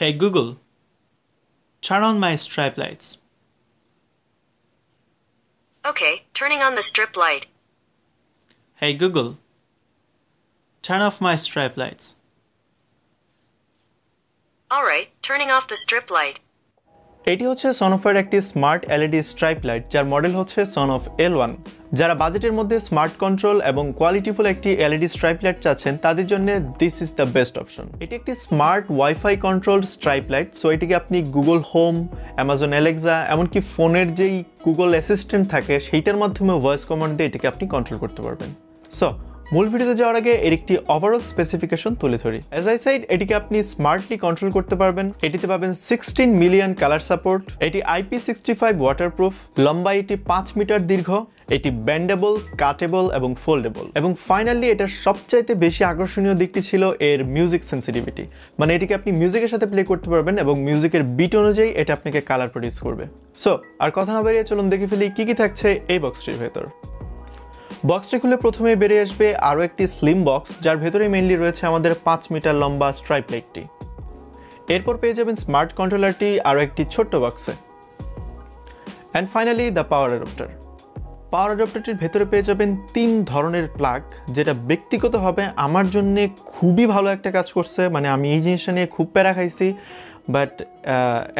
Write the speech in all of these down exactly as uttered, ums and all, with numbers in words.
Hey Google, turn on my strip lights. Okay, turning on the strip light. Hey Google, turn off my strip lights. Alright, turning off the strip light. এটি হচ্ছে সনোফের একটি smart LED stripe light যার model হচ্ছে Sonoff L one. যারা বাজেটের মধ্যে smart control এবং কোয়ালিটিফুল একটি এলইডি স্ট্রাইপ লাইট চাচ্ছেন তাদের জন্য this is the best option. এটি একটি smart WiFi control stripe light, so এটিকে আপনি গুগল হোম, অ্যামাজন অ্যালেক্সা, এমনকি ফোনের যেই গুগল অ্যাসিস্ট্যান্ট থাকে সেইটার মাধ্যমে ভয়েস কমান্ড দিয়ে এটিকে আপনি কন্ট্রোল করতে পারবেন। সো মূল ভিডিওতে যাওয়ার আগে এর একটি ওভারঅল স্পেসিফিকেশন তুলে ধরি। এজ আই সেড, এটিকে আপনি স্মার্টলি কন্ট্রোল করতে পারবেন। এটিতে পাবেন সিক্সটিন মিলিয়ন কালার সাপোর্ট। এটি আইপি সিক্সটি ফাইভ ওয়াটারপ্রুফ, লম্বা এটি পাঁচ মিটার দীর্ঘ, এটি ব্যান্ডেবল, কাটেবল এবং ফোল্ডেবল। এবং ফাইনালি এটার সবচাইতে বেশি আকর্ষণীয় দিকটি ছিল এর মিউজিক সেন্সিটিভিটি, মানে এটিকে আপনি মিউজিকের সাথে প্লে করতে পারবেন এবং মিউজিকের বিট অনুযায়ী এটা আপনাকে কালার প্রডিউস করবে। সো আর কথা না বেরিয়ে চলুন দেখে ফেলি কী কী থাকছে এই বক্সটির ভেতর। বক্সটি খুলে প্রথমে বেরিয়ে আসবে আরও একটি স্লিম বক্স যার ভেতরে মেইনলি রয়েছে আমাদের পাঁচ মিটার লম্বা স্ট্রাইপ লাইটটি। এরপর পেয়ে যাবেন স্মার্ট কন্ট্রোলারটি আরও একটি ছোট্ট বক্সে। And finally the power adapter. Power অ্যাডাপ্টারটির ভেতরে পেয়ে যাবেন তিন ধরনের প্লাগ, যেটা ব্যক্তিগতভাবে আমার জন্যে খুবই ভালো একটা কাজ করছে। মানে আমি এই জিনিসটা নিয়ে খুব প্যারা খাইছি, বাট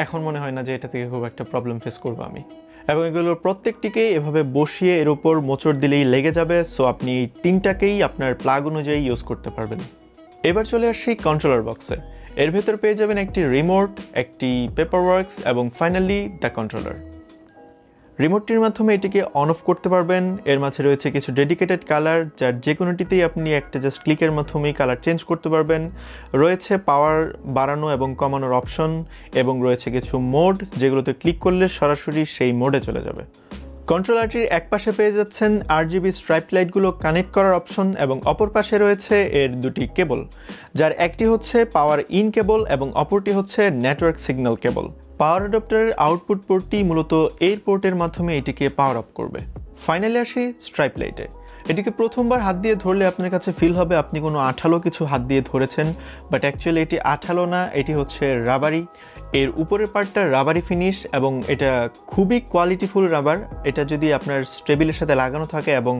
এখন মনে হয় না যে এটা থেকে খুব একটা প্রবলেম ফেস করবো আমি। এবং এগুলোর প্রত্যেকটিকেই এভাবে বসিয়ে এর উপর মোচড় দিলেই লেগে যাবে, সো আপনি এই তিনটাকেই আপনার প্লাগ অনুযায়ী ইউজ করতে পারবেন। এবার চলে আসি কন্ট্রোলার বক্সে। এর ভেতর পেয়ে যাবেন একটি রিমোট, একটি পেপার ওয়ার্কস এবং ফাইনালি দ্য কন্ট্রোলার। রিমোটটির মাধ্যমে এটিকে অন অফ করতে পারবেন। এর মাঝে রয়েছে কিছু ডেডিকেটেড কালার, যার যে কোনোটিতেই আপনি একটা জাস্ট ক্লিকের মাধ্যমেই কালার চেঞ্জ করতে পারবেন। রয়েছে পাওয়ার বাড়ানো এবং কমানোর অপশন এবং রয়েছে কিছু মোড, যেগুলোতে ক্লিক করলে সরাসরি সেই মোডে চলে যাবে। কন্ট্রোলারটির এক পাশে পেয়ে যাচ্ছেন আর জিবি স্ট্রাইপ লাইটগুলো কানেক্ট করার অপশন এবং অপর পাশে রয়েছে এর দুটি কেবল, যার একটি হচ্ছে পাওয়ার ইন কেবল এবং অপরটি হচ্ছে নেটওয়ার্ক সিগন্যাল কেবল। পাওয়ার অ্যাডাপ্টারের আউটপুট পোর্টটি মূলত এই পোর্টের মাধ্যমে এটিকে পাওয়ার আপ করবে। ফাইনালি আসি স্ট্রাইপ লাইটে। এটিকে প্রথমবার হাত দিয়ে ধরলে আপনার কাছে ফিল হবে আপনি কোনো আঠালো কিছু হাত দিয়ে ধরেছেন, বাট অ্যাকচুয়ালি এটি আঠালো না, এটি হচ্ছে রাবারি। এর উপরের পার্টটা রাবারি ফিনিশ এবং এটা খুবই কোয়ালিটিফুল রাবার। এটা যদি আপনার টেবিলের সাথে লাগানো থাকে এবং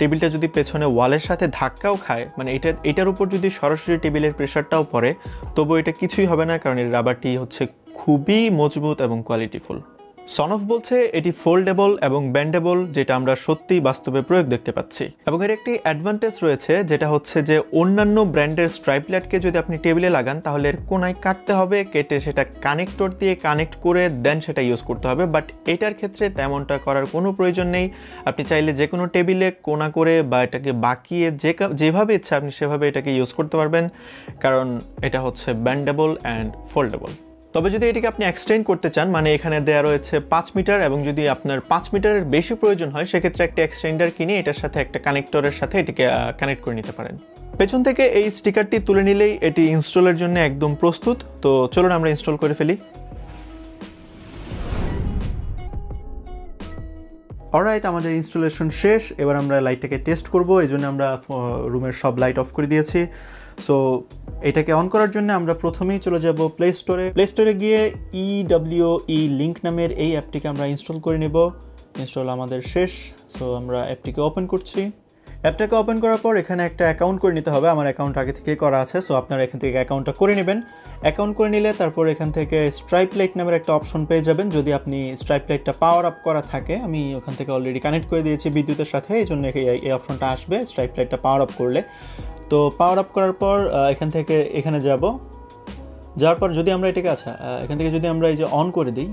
টেবিলটা যদি পেছনে ওয়ালের সাথে ধাক্কাও খায়, মানে এটা এটার উপর যদি সরাসরি টেবিলের প্রেশারটাও পড়ে, তবু এটা কিছুই হবে না, কারণ এর রাবারটি হচ্ছে খুবই মজবুত এবং কোয়ালিটিফুল। সনোফ বলছে এটি ফোল্ডেবল এবং ব্যান্ডেবল, যেটা আমরা সত্যি বাস্তবে প্রয়োগ দেখতে পাচ্ছি। এবং এর একটি অ্যাডভান্টেজ রয়েছে, যেটা হচ্ছে যে অন্যান্য ব্র্যান্ডের স্ট্রাইপ লাইটকে যদি আপনি টেবিলে লাগান তাহলে এর কোনায় কাটতে হবে, কেটে সেটা কানেক্টর দিয়ে কানেক্ট করে দেন সেটা ইউজ করতে হবে, বাট এটার ক্ষেত্রে তেমনটা করার কোনো প্রয়োজন নেই। আপনি চাইলে যে কোনো টেবিলে কোনা করে বা এটাকে বাঁকিয়ে যে যেভাবে ইচ্ছা আপনি সেভাবে এটাকে ইউজ করতে পারবেন, কারণ এটা হচ্ছে ব্যান্ডেবল অ্যান্ড ফোল্ডেবল। তবে যদি এটিকে আপনি এক্সটেন্ড করতে চান, মানে এখানে দেওয়া রয়েছে পাঁচ মিটার এবং যদি আপনার পাঁচ মিটারের বেশি প্রয়োজন হয় সেক্ষেত্রে একটা এক্সটেন্ডার কিনে এটার সাথে একটা কানেক্টরের সাথে এটিকে কানেক্ট করে নিতে পারেন। পেছন থেকে এই স্টিকারটি তুলে নিলেই এটি ইনস্টলের জন্য একদম প্রস্তুত। তো চলুন আমরা ইনস্টল করে ফেলি। অলরাইট, আমাদের ইনস্টলেশন শেষ। এবার আমরা লাইটটাকে টেস্ট করব, এই জন্য আমরা রুমের সব লাইট অফ করে দিয়েছি। সো এটাকে অন করার জন্য আমরা প্রথমেই চলে যাব প্লে স্টোরে। প্লে স্টোরে গিয়ে ইডব্লিউই লিঙ্ক নামের এই অ্যাপটিকে আমরা ইনস্টল করে নেব। ইনস্টল আমাদের শেষ, সো আমরা অ্যাপটিকে ওপেন করছি। অ্যাপটাকে ওপেন করার পর এখানে একটা অ্যাকাউন্ট করে নিতে হবে। আমার অ্যাকাউন্ট আগে থেকেই করা আছে, সো আপনারা এখান থেকে অ্যাকাউন্টটা করে নেবেন। অ্যাকাউন্ট করে নিলে তারপর এখান থেকে স্ট্রাইপ লাইট নামের একটা অপশন পেয়ে যাবেন, যদি আপনি স্ট্রাইপ লাইটটা পাওয়ার আপ করা থাকে। আমি ওখান থেকে অলরেডি কানেক্ট করে দিয়েছি বিদ্যুতের সাথে, এই জন্য এই অপশনটা আসবে স্ট্রাইপ লাইটটা পাওয়ার আপ করলে। তো পাওয়ার আপ করার পর এখান থেকে এখানে যাব, যাওয়ার পর যদি আমরা এটাকে আচ্ছা এখান থেকে যদি আমরা এই যে অন করে দিই,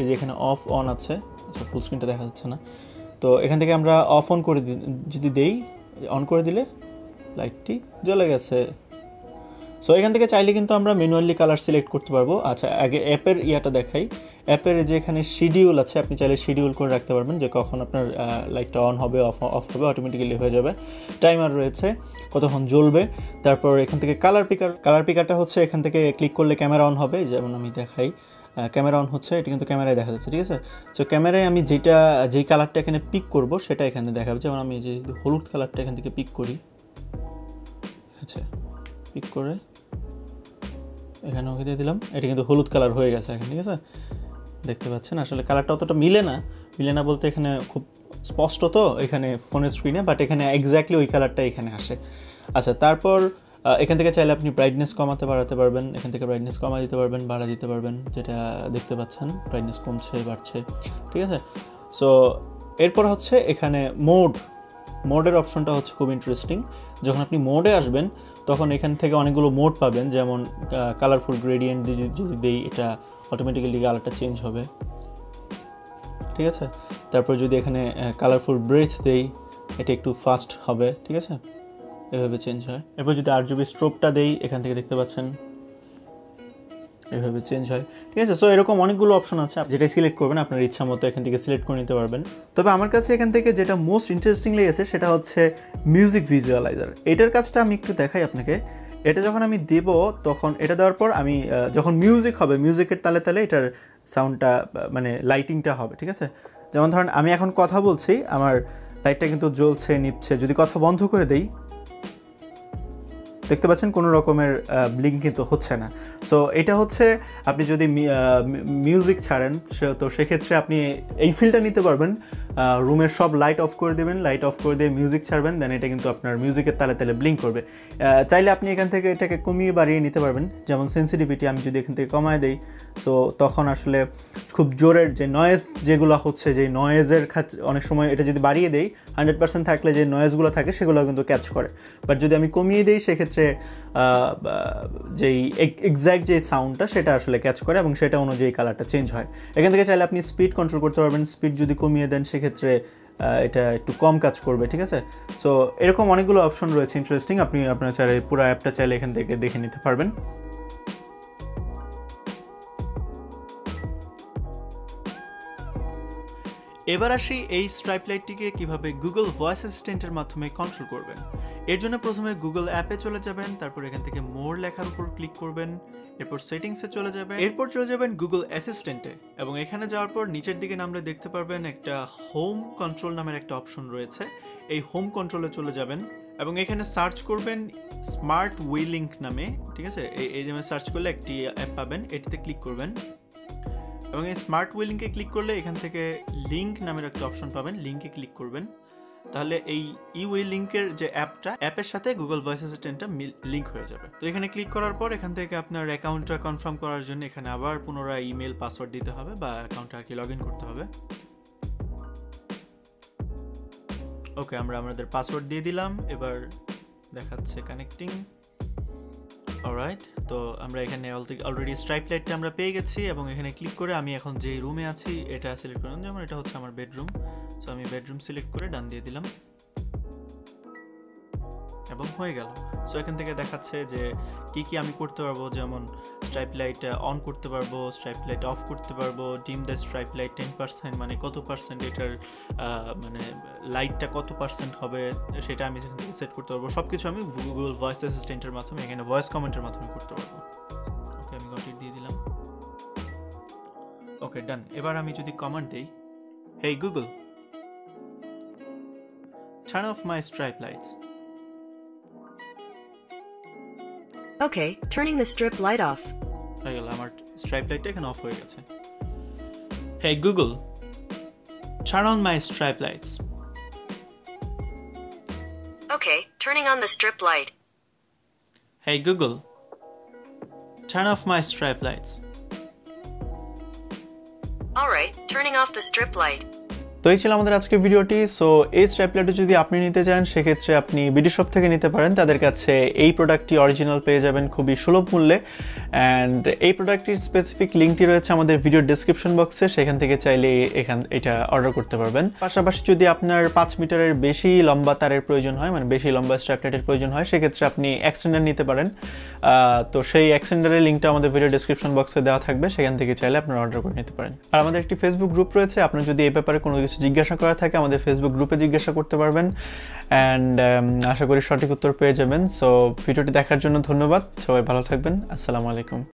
এই যে এখানে অফ অন আছে, আচ্ছা ফুল স্ক্রিনটা দেখা যাচ্ছে না, তো এখান থেকে আমরা অফ অন করে দিই, যদি দেই অন করে দিলে লাইটটি জ্বলে গেছে। সো এখান থেকে চাইলে কিন্তু আমরা ম্যানুয়ালি কালার সিলেক্ট করতে পারবো। আচ্ছা আগে অ্যাপের ইয়াটা দেখাই। অ্যাপের যে এখানে শিডিউল আছে, আপনি চাইলে শিডিউল করে রাখতে পারবেন যে কখন আপনার লাইটটা অন হবে, অফ অফ হবে, অটোমেটিক্যালি হয়ে যাবে। টাইমার রয়েছে কতক্ষণ জ্বলবে। তারপর এখান থেকে কালার পিকার, কালার পিকারটা হচ্ছে এখান থেকে ক্লিক করলে ক্যামেরা অন হবে। যেমন আমি দেখাই, ক্যামেরা অন হচ্ছে, এটি কিন্তু ক্যামেরায় দেখা যাচ্ছে, ঠিক আছে। সো ক্যামেরায় আমি যেটা যেই কালারটা এখানে পিক করব সেটা এখানে দেখাবে। যেমন আমি যে হলুদ কালারটা এখান থেকে পিক করি, আচ্ছা পিক করে এখানে ওকে দিয়ে দিলাম। এটা কিন্তু হলুদ কালার হয়ে গেছে এখন, ঠিক আছে। দেখতে পাচ্ছেন আসলে কালারটা অতটা মিলে না, মিলে না বলতে এখানে খুব স্পষ্ট তো এখানে ফোনের স্ক্রিনে, বাট এখানে এক্স্যাক্টলি ওই কালারটা এখানে আসে। আচ্ছা, তারপর এখান থেকে চাইলে আপনি ব্রাইটনেস কমাতে বাড়াতে পারবেন, এখান থেকে ব্রাইটনেস কমা দিতে পারবেন, বাড়া দিতে পারবেন, যেটা দেখতে পাচ্ছেন ব্রাইটনেস কমছে বাড়ছে, ঠিক আছে। সো এরপর হচ্ছে এখানে মোড, মোডের অপশনটা হচ্ছে খুব ইন্টারেস্টিং। যখন আপনি মোডে আসবেন তখন এখান থেকে অনেকগুলো মোড পাবেন, যেমন কালারফুল গ্রেডিয়েন্ট যদি যদি দেই এটা অটোমেটিক্যালি কালারটা চেঞ্জ হবে, ঠিক আছে। তারপর যদি এখানে কালারফুল ব্রেথ দেই এটা একটু ফাস্ট হবে, ঠিক আছে, এভাবে চেঞ্জ হয়। এরপর যদি আরজিবি স্ট্রোবটা দেই এখান থেকে দেখতে পাচ্ছেন এভাবে চেঞ্জ হয়, ঠিক আছে। সো এরকম অনেকগুলো অপশন আছে, আপনি যেটা সিলেক্ট করবেন আপনার ইচ্ছা মতো এখান থেকে সিলেক্ট করে নিতে পারবেন। তবে আমার কাছে এখান থেকে যেটা মোস্ট ইন্টারেস্টিং লেগেছে সেটা হচ্ছে মিউজিক ভিজুয়ালাইজার। এটার কাজটা আমি একটু দেখাই আপনাকে। এটা যখন আমি দেব তখন এটা দেওয়ার পর আমি যখন মিউজিক হবে মিউজিকের তালে তালে এটার সাউন্ডটা মানে লাইটিংটা হবে, ঠিক আছে। যেমন ধরেন আমি এখন কথা বলছি, আমার লাইটটা কিন্তু জ্বলছে নিচ্ছে। যদি কথা বন্ধ করে দেই দেখতে পাচ্ছেন কোনো রকমের ব্লিঙ্ক কিন্তু হচ্ছে না। সো এটা হচ্ছে আপনি যদি মিউজিক ছাড়েন তো সেক্ষেত্রে আপনি এই ফিলটা নিতে পারবেন, রুমের সব লাইট অফ করে দেবেন, লাইট অফ করে দিয়ে মিউজিক ছাড়বেন, দেন এটা কিন্তু আপনার মিউজিকের তালে তালে ব্লিঙ্ক করবে। চাইলে আপনি এখান থেকে এটাকে কমিয়ে বাড়িয়ে নিতে পারবেন, যেমন সেন্সিটিভিটি আমি যদি এখান থেকে কমায় দিই সো তখন আসলে খুব জোরের যে নয়েজ যেগুলো হচ্ছে, যে নয়েজের ক্ষেত্রে অনেক সময় এটা যদি বাড়িয়ে দেই হান্ড্রেড পার্সেন্ট থাকলে যে নয়েজগুলো থাকে সেগুলো কিন্তু ক্যাচ করে, বাট যদি আমি কমিয়ে দিই সেক্ষেত্রে যেই এক্স্যাক্ট যে সাউন্ডটা সেটা আসলে ক্যাচ করে এবং সেটা অনুযায়ী কালারটা চেঞ্জ হয়। এখান থেকে চাইলে আপনি স্পিড কন্ট্রোল করতে পারবেন, স্পিড যদি কমিয়ে দেন সেক্ষেত্রে এটা একটু কম কাজ করবে, ঠিক আছে। সো এরকম অনেকগুলো অপশন রয়েছে ইন্টারেস্টিং, আপনি আপনার চাইলে পুরো অ্যাপটা চাইলে এখান থেকে দেখে নিতে পারবেন। এবার আসি এই স্ট্রাইপ লাইটটিকে কীভাবে গুগল ভয়েস অ্যাসিস্ট্যান্টের মাধ্যমে কন্ট্রোল করবেন। এর জন্য প্রথমে গুগল অ্যাপে চলে যাবেন, তারপর এখান থেকে মোর লেখার উপর ক্লিক করবেন, এরপর সেটিংসে চলে যাবেন, এরপর চলে যাবেন গুগল অ্যাসিস্ট্যান্টে এবং এখানে যাওয়ার পর নিচের দিকে নামলে দেখতে পারবেন একটা হোম কন্ট্রোল নামের একটা অপশন রয়েছে। এই হোম কন্ট্রোলে চলে যাবেন এবং এখানে সার্চ করবেন স্মার্ট উইলিঙ্ক নামে, ঠিক আছে। এই নামে সার্চ করলে একটি অ্যাপ পাবেন, এটিতে ক্লিক করবেন এবং এই স্মার্ট উইলিঙ্কে ক্লিক করলে এখান থেকে লিঙ্ক নামের একটা অপশন পাবেন, লিঙ্কে ক্লিক করবেন। তাহলে এই ইউইলিঙ্কের যে অ্যাপটা অ্যাপের সাথে গুগল ভয়েস অ্যাসিস্ট্যান্টটা লিঙ্ক হয়ে যাবে। তো এখানে ক্লিক করার পর এখান থেকে আপনার অ্যাকাউন্টটা কনফার্ম করার জন্য এখানে আবার পুনরায় ইমেল পাসওয়ার্ড দিতে হবে বা অ্যাকাউন্টটা আর কি লগ ইন করতে হবে। ওকে, আমরা আমাদের পাসওয়ার্ড দিয়ে দিলাম, এবার দেখাচ্ছে কানেক্টিং। অলরাইট, তো আমরা এখানে অলরেডি স্ট্রাইপ লাইটটা আমরা পেয়ে গেছি এবং এখানে ক্লিক করে আমি এখন যে রুমে আছি এটা সিলেক্ট করলাম, যেমন এটা হচ্ছে আমার বেডরুম। সো আমি বেডরুম সিলেক্ট করে ডান দিয়ে দিলাম এবং হয়ে গেল। সো এখান থেকে দেখাচ্ছে যে কি কি আমি করতে পারবো, যেমন স্ট্রাইপ লাইট অন করতে পারবো, স্ট্রাইপ লাইট অফ করতে পারবো, dim the stripe light ten percent মানে কত পার্সেন্ট এটার মানে লাইটটা কত পার্সেন্ট হবে সেটা আমি সেখান থেকে সেট করতে পারবো। সব কিছু আমি গুগল ভয়েস অ্যাসিস্ট্যান্টের মাধ্যমে এখানে ভয়েস কমান্ডের মাধ্যমে করতে পারবো। ওকে, আমি কন্টিনিউ দিয়ে দিলাম। ওকে, ডান। এবার আমি যদি কমান্ড দিই, hey Google turn off my stripe lights. Okay, turning the strip light off. Hey Google, আমার স্ট্রাইপ লাইটটা এখন অফ হয়ে গেছে। Hey Google, turn on my stripe lights. Okay, turning on the strip light. Hey Google, turn off my stripe lights. All right, turning off the strip light. তো এই ছিল আমাদের আজকের ভিডিওটি। সো এই স্ট্রাইপ লাইটটা যদি আপনি নিতে চান সেক্ষেত্রে আপনি বিডি শপ থেকে নিতে পারেন, তাদের কাছে এই প্রোডাক্টটি অরিজিনাল পেয়ে যাবেন খুবই সুলভ মূল্যে। অ্যান্ড এই প্রোডাক্টটির স্পেসিফিক লিঙ্কটি রয়েছে আমাদের ভিডিও ডিসক্রিপশন বক্সে, সেখান থেকে চাইলে এখান এটা অর্ডার করতে পারবেন। পাশাপাশি যদি আপনার পাঁচ মিটারের বেশি লম্বা তারের প্রয়োজন হয়, মানে বেশি লম্বা স্ট্রাইপ লাইটের প্রয়োজন হয়, সেক্ষেত্রে আপনি এক্সটেন্ডার নিতে পারেন। তো সেই এক্সটেন্ডারের লিঙ্কটা আমাদের ভিডিও ডিসক্রিপশন বক্সে দেওয়া থাকবে, সেখান থেকে চাইলে আপনারা অর্ডার করে নিতে পারেন। আর আমাদের একটি ফেসবুক গ্রুপ রয়েছে, আপনার যদি এই ব্যাপারে কোনো জিজ্ঞাসা করা থাকে আমাদের ফেসবুক গ্রুপে জিজ্ঞাসা করতে পারবেন। অ্যান্ড আশা করি সঠিক উত্তর পেয়ে যাবেন। সো ভিডিওটি দেখার জন্য ধন্যবাদ, সবাই ভালো থাকবেন, আসসালামু আলাইকুম।